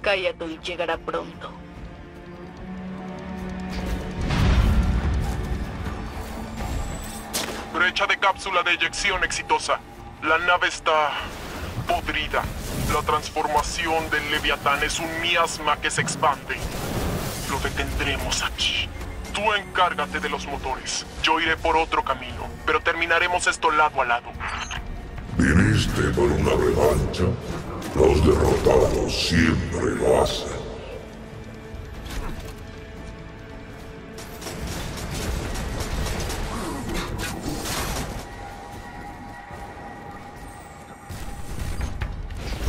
Caiatl llegará pronto. Brecha de cápsula de eyección exitosa. La nave está podrida. La transformación del Leviatán es un miasma que se expande. Lo detendremos aquí. Tú encárgate de los motores. Yo iré por otro camino, pero terminaremos esto lado a lado. Viniste por una revancha. Los derrotados siempre lo hacen.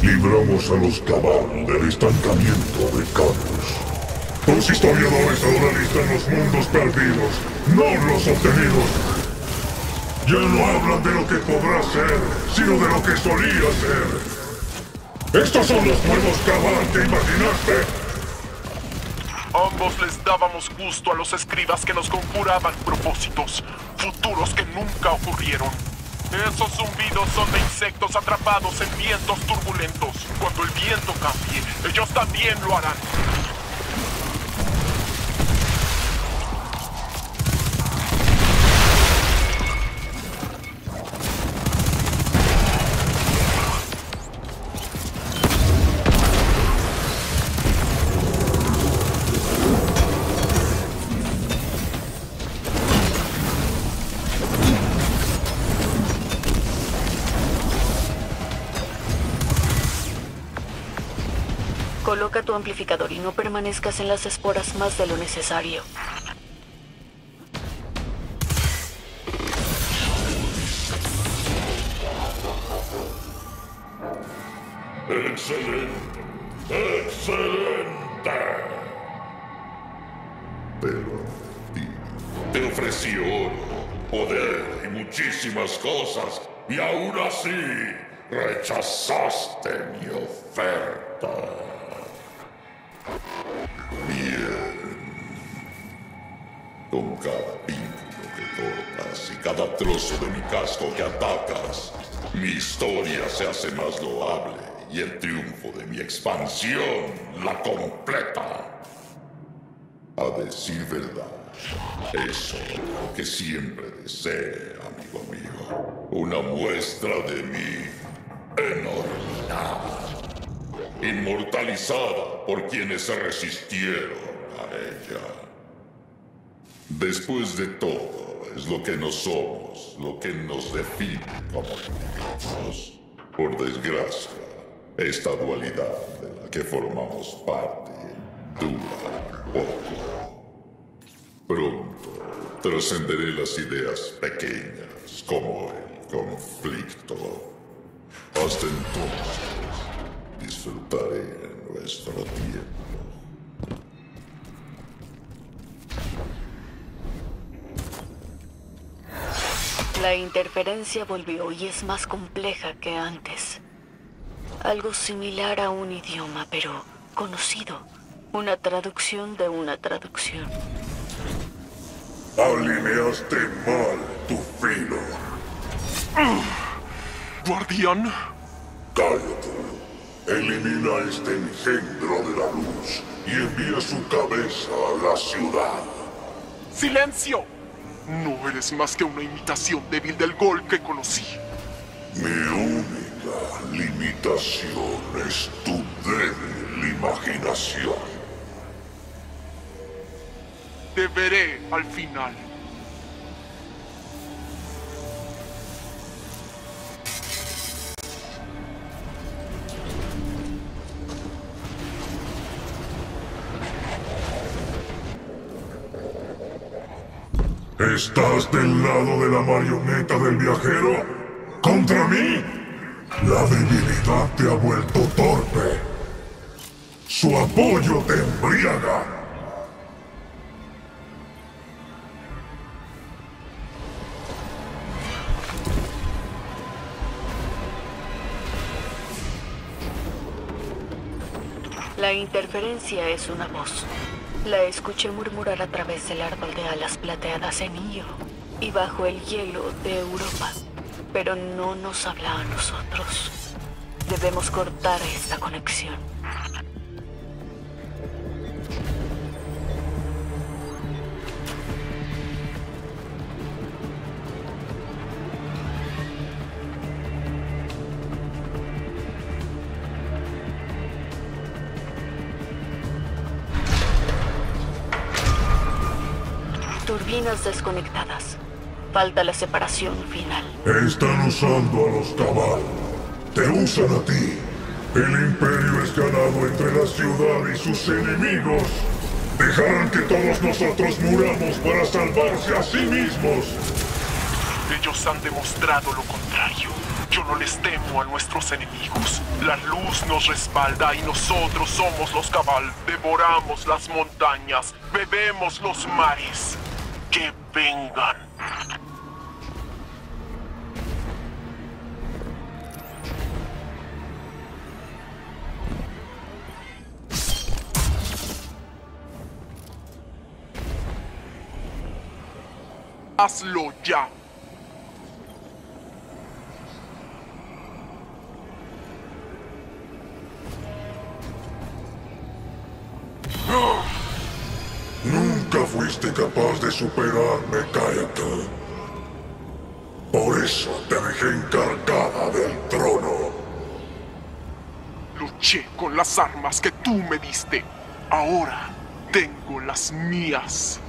Libramos a los Cabal del estancamiento de Calus. Los historiadores ahora listan los mundos perdidos, no los obtenidos. Ya no hablan de lo que podrá ser, sino de lo que solía ser. ¡Estos son los nuevos Cabal que imaginaste! Ambos les dábamos gusto a los escribas que nos conjuraban propósitos, futuros que nunca ocurrieron. Esos zumbidos son de insectos atrapados en vientos turbulentos. Cuando el viento cambie, ellos también lo harán. Coloca tu amplificador y no permanezcas en las esporas más de lo necesario. ¡Excelente! ¡Excelente! Pero te ofrecí oro, poder y muchísimas cosas, y aún así rechazaste mi oferta. Bien. Con cada vínculo que cortas y cada trozo de mi casco que atacas, mi historia se hace más loable y el triunfo de mi expansión la completa. A decir verdad, eso es lo que siempre deseé, amigo mío. Una muestra de mi enormidad. Inmortalizada por quienes se resistieron a ella. Después de todo, es lo que no somos, lo que nos define como individuos. Por desgracia, esta dualidad de la que formamos parte dura poco. Pronto trascenderé las ideas pequeñas como el conflicto. Hasta entonces, disfrutaré nuestro tiempo. La interferencia volvió y es más compleja que antes. Algo similar a un idioma, pero conocido. Una traducción de una traducción. Alineaste mal tu filo. ¿Guardián? Cállate. Elimina este engendro de la luz y envía su cabeza a la ciudad. ¡Silencio! No eres más que una imitación débil del Ghaul que conocí. Mi única limitación es tu débil imaginación. Te veré al final. ¿Estás del lado de la marioneta del viajero? ¿Contra mí? La debilidad te ha vuelto torpe. Su apoyo te embriaga. La interferencia es una voz. La escuché murmurar a través del árbol de alas plateadas en Io y bajo el hielo de Europa, pero no nos habla a nosotros. Debemos cortar esta conexión. turbinas desconectadas. Falta la separación final. Están usando a los Cabal. Te usan a ti. El Imperio es ganado entre la ciudad y sus enemigos. Dejarán que todos nosotros muramos para salvarse a sí mismos. Ellos han demostrado lo contrario. Yo no les temo a nuestros enemigos. La luz nos respalda y nosotros somos los Cabal. Devoramos las montañas, bebemos los mares. ¡Que vengan! ¡Hazlo ya! Nunca fuiste capaz de superarme, Caiatl. Por eso te dejé encargada del trono. Luché con las armas que tú me diste. Ahora tengo las mías.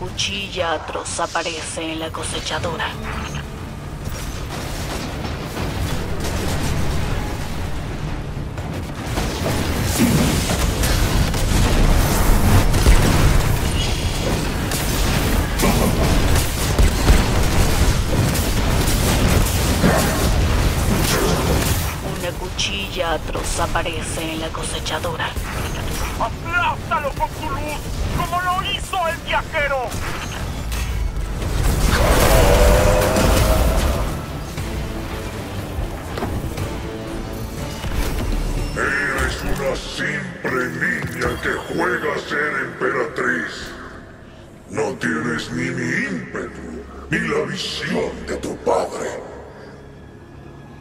Cuchilla atroz aparece en la cosechadora. Una cuchilla atroz aparece en la cosechadora. ¡Aplástalo con tu luz, como lo hizo el viajero! Eres una simple niña que juega a ser emperatriz. No tienes ni mi ímpetu, ni la visión de tu padre.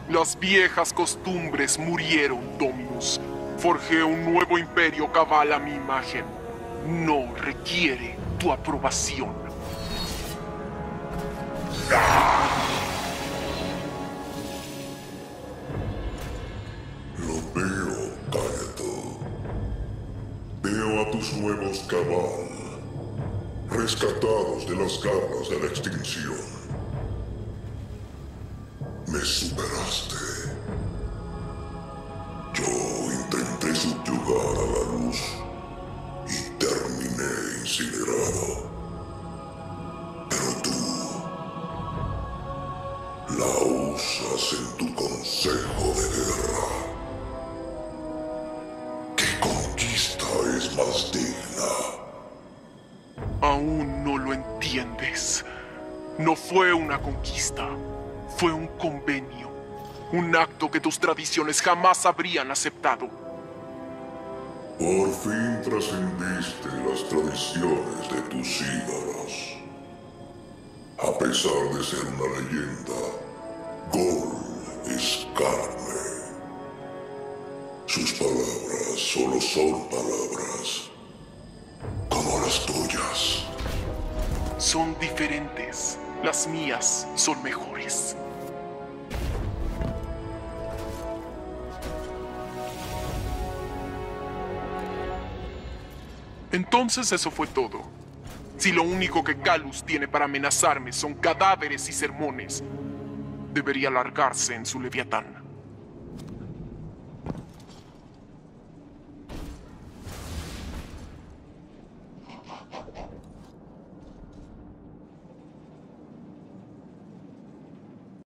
Las viejas costumbres murieron, Dominus. Forjé un nuevo imperio cabal a mi imagen. No requiere tu aprobación. Lo veo, Caiatl. Veo a tus nuevos cabal, rescatados de las garras de la extinción. Me superaste. Yo intenté subyugar a la luz y terminé incinerado. Pero tú la usas en tu consejo de guerra. ¿Qué conquista es más digna? Aún no lo entiendes. No fue una conquista, fue un convenio. Un acto que tus tradiciones jamás habrían aceptado. Por fin trascendiste las tradiciones de tus ídolos. A pesar de ser una leyenda, Ghaul es carne. Sus palabras solo son palabras, como las tuyas. Son diferentes. Las mías son mejores. Entonces eso fue todo. Si lo único que Calus tiene para amenazarme son cadáveres y sermones, debería largarse en su Leviatán.